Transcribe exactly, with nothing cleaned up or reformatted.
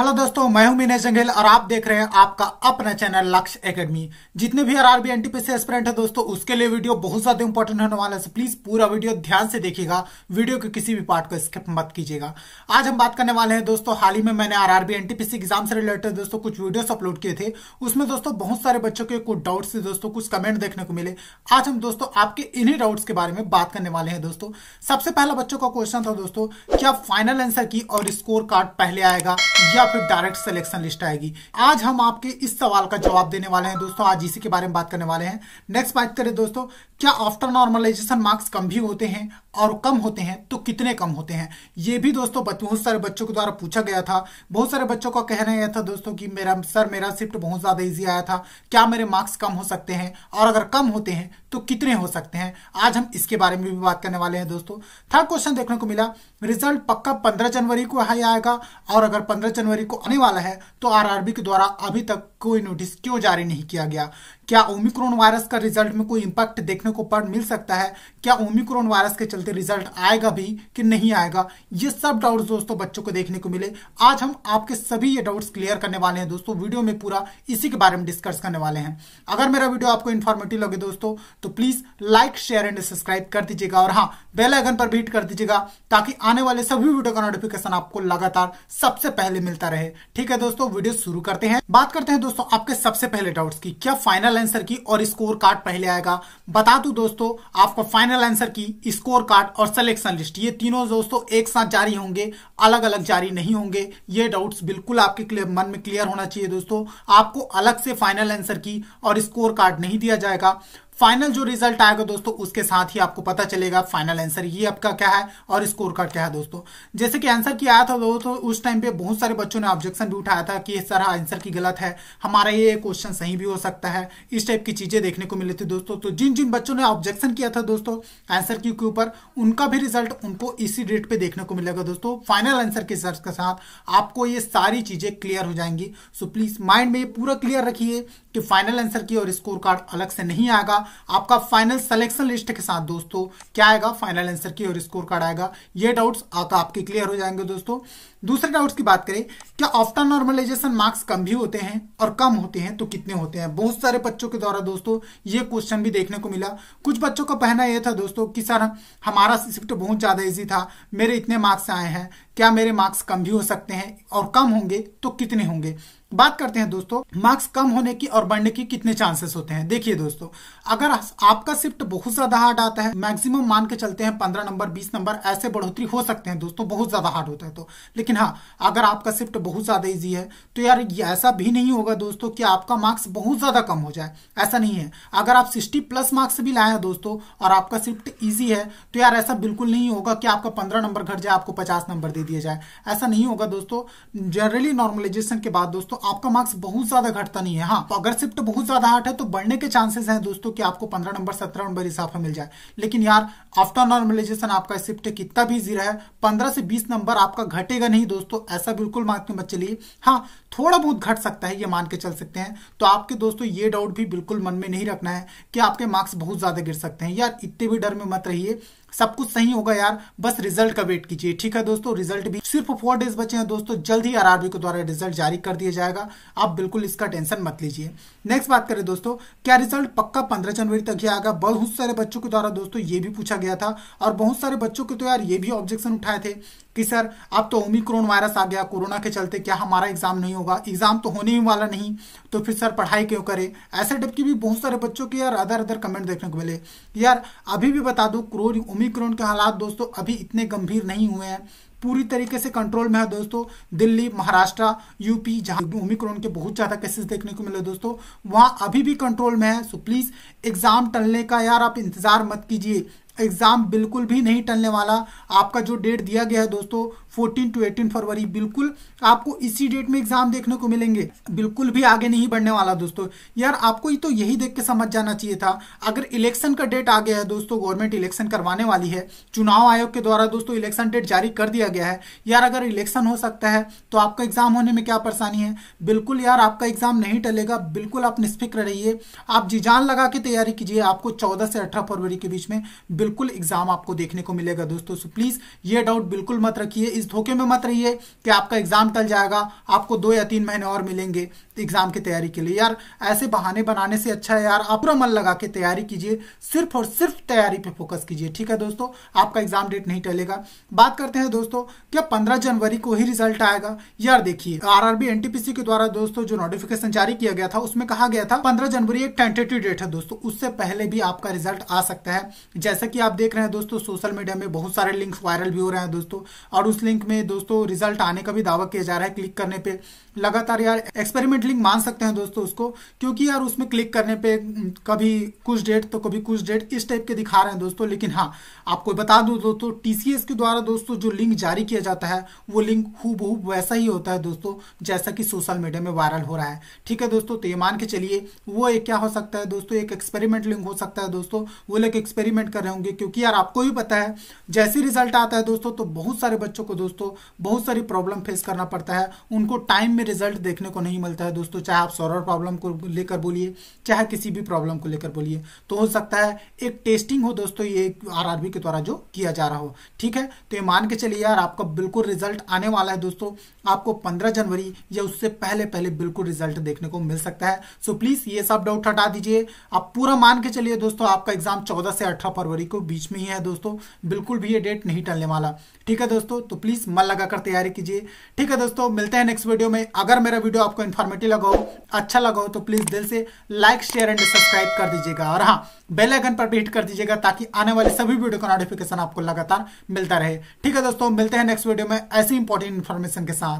Hello दोस्तों, मैं हूं विनय जंगेल और आप देख रहे हैं आपका अपना चैनल लक्ष्य अकेडमी। जितने भी आरआरबी एनटीपीसी एस्पिरेंट है दोस्तों, उसके लिए वीडियो बहुत ज्यादा इंपॉर्टेंट होने वाला है। तो प्लीज पूरा वीडियो ध्यान से देखिएगा, वीडियो के किसी भी पार्ट को स्किप मत कीजिएगा। आज हम बात करने वाले हैं दोस्तों, हाल ही में मैंने आरआरबी एनटीपीसी एग्जाम से रिलेटेड दोस्तों कुछ वीडियोस अपलोड किए थे। उसमें दोस्तों बहुत सारे बच्चों के कुछ डाउट्स थे दोस्तों, कुछ कमेंट देखने को मिले। आज हम दोस्तों आपके इन्हीं डाउट्स के बारे में बात करने वाले हैं दोस्तों। सबसे पहला बच्चों का क्वेश्चन था दोस्तों, क्या फाइनल आंसर की और स्कोर कार्ड पहले आएगा या फिर डायरेक्ट सिलेक्शन लिस्ट आएगी। आज हम आपके इस सवाल का जवाब देने वाले हैं दोस्तों, आज इसी के बारे में बात करने वाले हैं। नेक्स्ट बात करें दोस्तों, क्या आफ्टर नॉर्मलाइजेशन मार्क्स कम भी होते हैं और कम होते हैं तो कितने कम होते हैं। ये भी दोस्तों बहुत सारे बच्चों के द्वारा पूछा गया था। बहुत सारे बच्चों का कहना यह था दोस्तों कि मेरा सर मेरा शिफ्ट बहुत ज्यादा ईजी आया था, क्या मेरे मार्क्स कम हो सकते हैं और अगर कम होते हैं तो कितने हो सकते हैं। आज हम इसके बारे में भी बात करने वाले हैं दोस्तों। थर्ड क्वेश्चन देखने को मिला, रिजल्ट पक्का पंद्रह जनवरी को हाई आएगा और अगर पंद्रह जनवरी को आने वाला है तो आरआरबी के द्वारा अभी तक कोई नोटिस क्यों जारी नहीं किया गया। क्या ओमिक्रोन वायरस का रिजल्ट में कोई इंपैक्ट देखने को पर मिल सकता है, क्या ओमिक्रोन वायरस के चलते रिजल्ट आएगा भी कि नहीं आएगा। ये सब डाउट्स दोस्तों बच्चों को देखने को मिले। आज हम आपके सभी ये डाउट्स क्लियर करने वाले हैं दोस्तों, वीडियो में पूरा इसी के बारे में डिस्कस करने वाले हैं। अगर मेरा वीडियो आपको इन्फॉर्मेटिव लगे दोस्तों तो please like share and subscribe कर दीजिएगा और हाँ बेल आइकन पर भी हिट कर दीजिएगा ताकि आने वाले सभी वीडियो का नोटिफिकेशन आपको लगातार सबसे पहले मिलता रहे। ठीक है दोस्तों, वीडियो शुरू करते हैं। बात करते हैं दोस्तों आपके सबसे पहले डाउट्स की, क्या फाइनल आंसर की और स्कोर कार्ड पहले आएगा। बता दूं दोस्तों आपको फाइनल आंसर की, स्कोर कार्ड और सिलेक्शन लिस्ट ये तीनों दोस्तों एक साथ जारी होंगे, अलग अलग जारी नहीं होंगे। ये डाउट्स बिल्कुल आपके मन में क्लियर होना चाहिए दोस्तों। आपको अलग से फाइनल आंसर की और स्कोर कार्ड नहीं दिया जाएगा। फाइनल जो रिजल्ट आएगा दोस्तों उसके साथ ही आपको पता चलेगा फाइनल आंसर ये आपका क्या है और स्कोर कार्ड क्या है दोस्तों। जैसे कि आंसर की आया था दोस्तों, उस टाइम पे बहुत सारे बच्चों ने ऑब्जेक्शन भी उठाया था कि सर आंसर की गलत है, हमारा ये क्वेश्चन सही भी हो सकता है। इस टाइप की चीजें देखने को मिली थी दोस्तों। तो जिन जिन बच्चों ने ऑब्जेक्शन किया था दोस्तों आंसर की के ऊपर, उनका भी रिजल्ट उनको इसी डेट पे देखने को मिलेगा दोस्तों। फाइनल आंसर के रिजल्ट के साथ आपको ये सारी चीजें क्लियर हो जाएंगी। सो प्लीज माइंड में पूरा क्लियर रखिए कि फाइनल आंसर की और स्कोर कार्ड अलग से नहीं आएगा। आपका फाइनल सिलेक्शन लिस्ट के साथ दोस्तों क्या आएगा, फाइनल आंसर की और स्कोर कार्ड आएगा। ये डाउट्स आका आपके क्लियर हो जाएंगे दोस्तों। दूसरे डाउट्स की बात करें, क्या आफ्टर नॉर्मलाइजेशन मार्क्स कम भी होते हैं और कम होते हैं तो कितने होते हैं। बहुत सारे बच्चों के द्वारा दोस्तों ये क्वेश्चन भी देखने को मिला। कुछ बच्चों का कहना यह था दोस्तों कि सर हमारा शिफ्ट बहुत ज़्यादा ईजी था, मेरे इतने मार्क्स आए हैं, क्या मेरे मार्क्स कम भी हो सकते हैं और कम होंगे तो कितने होंगे। बात करते हैं दोस्तों मार्क्स कम होने की और बढ़ने की कितने चांसेस होते हैं। देखिए दोस्तों, अगर आपका शिफ्ट बहुत ज्यादा हार्ड आता है, मैक्सिमम मान के चलते हैं पंद्रह नंबर बीस नंबर ऐसे बढ़ोतरी हो सकते हैं दोस्तों, बहुत ज्यादा हार्ड होता है तो। लेकिन हाँ, अगर आपका शिफ्ट बहुत ज्यादा ईजी है तो यार ऐसा भी नहीं होगा दोस्तों कि आपका मार्क्स बहुत ज्यादा कम हो जाए, ऐसा नहीं है। अगर आप सिक्सटी प्लस मार्क्स भी लाए हैं दोस्तों और आपका शिफ्ट ईजी है तो यार ऐसा बिल्कुल नहीं होगा कि आपका पंद्रह नंबर घट जाए, आपको पचास नंबर दे दिया जाए, ऐसा नहीं होगा दोस्तों। जनरली नॉर्मलाइजेशन के बाद दोस्तों आपका मार्क्स बहुत ज्यादा घटता नहीं है। हाँ, तो अगर शिफ्ट बहुत ज्यादा हार्ड है तो बढ़ने के चांसेस हैं दोस्तों कि आपको पंद्रह नंबर सत्रह नंबर हिसाब से मिल जाए। लेकिन यार आफ्टर नॉर्मलाइजेशन आपका शिफ्ट कितना भी जीरो है, पंद्रह से बीस नंबर आपका घटेगा नहीं दोस्तों, ऐसा बिल्कुल मार्क्स में मत चलिए। हाँ, थोड़ा बहुत घट सकता है, ये मान के चल सकते हैं। तो आपके दोस्तों ये डाउट भी बिल्कुल मन में नहीं रखना है कि आपके मार्क्स बहुत ज्यादा गिर सकते हैं। यार इतने भी डर में मत रहिए, सब कुछ सही होगा यार, बस रिजल्ट का वेट कीजिए। ठीक है दोस्तों, रिजल्ट भी सिर्फ फोर डेज बचे हैं दोस्तों, जल्द ही आरआरबी के द्वारा रिजल्ट जारी कर दिया जाएगा, आप बिल्कुल इसका टेंशन मत लीजिए। नेक्स्ट बात करें दोस्तों, क्या रिजल्ट पक्का पंद्रह जनवरी तक ही आएगा। बहुत सारे बच्चों के द्वारा दोस्तों ये भी पूछा गया था और बहुत सारे बच्चों के तो यार ये भी ऑब्जेक्शन उठाए थे कि सर अब तो ओमिक्रोन वायरस आ गया, कोरोना के चलते क्या हमारा एग्जाम नहीं होगा, एग्जाम तो होने ही वाला नहीं, तो फिर सर पढ़ाई क्यों करें। ऐसे टाइप की भी बहुत सारे बच्चों के यार अदर अदर कमेंट देखने को मिले। यार अभी भी बता दूं, ओमिक्रोन के हालात दोस्तों अभी इतने गंभीर नहीं हुए हैं, पूरी तरीके से कंट्रोल में है दोस्तों। दिल्ली, महाराष्ट्र, यूपी जहाँ ओमिक्रोन के बहुत ज़्यादा केसेस देखने को मिले दोस्तों, वहाँ अभी भी कंट्रोल में है। सो प्लीज़ एग्ज़ाम टलने का यार आप इंतज़ार मत कीजिए, एग्जाम बिल्कुल भी नहीं टलने वाला। आपका जो डेट दिया गया है दोस्तों चौदह टू अठारह फरवरी, बिल्कुल आपको इसी डेट में एग्जाम देखने को मिलेंगे, बिल्कुल भी आगे नहीं बढ़ने वाला दोस्तों। यार आपको तो यही देख के समझ जाना चाहिए था, अगर इलेक्शन का डेट आ गया है दोस्तों, गवर्नमेंट इलेक्शन करवाने वाली है, चुनाव आयोग के द्वारा दोस्तों इलेक्शन डेट जारी कर दिया गया है। यार अगर इलेक्शन हो सकता है तो आपका एग्जाम होने में क्या परेशानी है। बिल्कुल यार आपका एग्जाम नहीं टलेगा, बिल्कुल आप निष्फिक्र रहिए, आप जी जान लगा के तैयारी कीजिए। आपको चौदह से अठारह फरवरी के बीच में बिल्कुल एग्जाम आपको देखने को मिलेगा दोस्तों। सो प्लीज ये डाउट बिल्कुल मत रखिए, चीज़ धोखे में मत रहिए कि आपका एग्ज़ाम टल जाएगा, आपको दो या तीन महीने और मिलेंगे एग्ज़ाम की तैयारी के लिए। यार ऐसे बहाने बनाने से अच्छा है यार अपना मन लगा के तैयारी कीजिए, सिर्फ और सिर्फ तैयारी पे फोकस कीजिए। ठीक है दोस्तों, आपका एग्ज़ाम डेट नहीं टलेगा। बात करते हैं दोस्तों क्या पंद्रह जनवरी को ही रिजल्ट आएगा? यार देखिए आरआरबी एनटीपीसी के द्वारा दोस्तों जो नोटिफिकेशन जारी किया गया था उसमें कहा गया था पंद्रह जनवरी एक टेंटेटिव डेट है दोस्तों, उससे पहले भी आपका रिजल्ट आ सकता है। जैसा कि आप देख रहे हैं दोस्तों सोशल मीडिया में बहुत सारे लिंक्स वायरल भी हो रहे हैं दोस्तों, और उस लिंक में दोस्तों रिजल्ट आने का भी दावा किया जा रहा है क्लिक करने पे। लगातार यार एक्सपेरिमेंट लिंक मान सकते हैं दोस्तों उसको, क्योंकि यार उसमें क्लिक करने पे कभी कुछ डेट तो कभी कुछ डेट इस टाइप के दिखा रहे हैं दोस्तों। लेकिन हाँ आपको बता दूं दोस्तों टीसीएस के द्वारा दोस्तों जो लिंक जारी किया जाता है वो लिंक हूबहू वैसा ही होता है दोस्तों जैसा कि सोशल मीडिया में वायरल हो रहा है। ठीक है दोस्तों, तो ये मान के चलिए वो एक क्या हो सकता है दोस्तों, एक एक्सपेरिमेंट लिंक हो सकता है दोस्तों, वो लोग एक्सपेरिमेंट कर रहे होंगे। क्योंकि यार आपको भी पता है जैसे रिजल्ट आता है दोस्तों तो बहुत सारे बच्चों को दोस्तों बहुत सारी प्रॉब्लम फेस करना पड़ता है, उनको टाइम में रिजल्ट देखने को नहीं मिलता है दोस्तों, चाहे आप सर्वर प्रॉब्लम को लेकर बोलिए चाहे किसी भी प्रॉब्लम को लेकर बोलिए। तो हो सकता है एक टेस्टिंग हो दोस्तों ये आरआरबी के द्वारा जो किया जा रहा हो। ठीक है, तो ये मान के चलिए यार आपका बिल्कुल रिजल्ट आने वाला है दोस्तों, आपको पंद्रह जनवरी या उससे पहले पहले बिल्कुल रिजल्ट देखने को मिल सकता है। सो प्लीज ये सब डाउट हटा दीजिए, आप पूरा मान के चलिए दोस्तों आपका एग्जाम चौदह से अठारह फरवरी को बीच में ही है दोस्तों, बिल्कुल भी ये डेट नहीं टलने वाला। ठीक है दोस्तों, तो प्लीज मन लगाकर तैयारी कीजिए। ठीक है दोस्तों, मिलते हैं नेक्स्ट वीडियो में। अगर मेरा वीडियो आपको इन्फॉर्मेटिव लगा हो, अच्छा लगा हो तो प्लीज दिल से लाइक शेयर एंड सब्सक्राइब कर दीजिएगा, और हाँ बेल आइकन पर भी हिट कर दीजिएगा ताकि आने वाले सभी वीडियो का नोटिफिकेशन आपको लगातार मिलता रहे। ठीक है दोस्तों, मिलते हैं नेक्स्ट वीडियो में ऐसी इंपॉर्टेंट इन्फॉर्मेशन के साथ।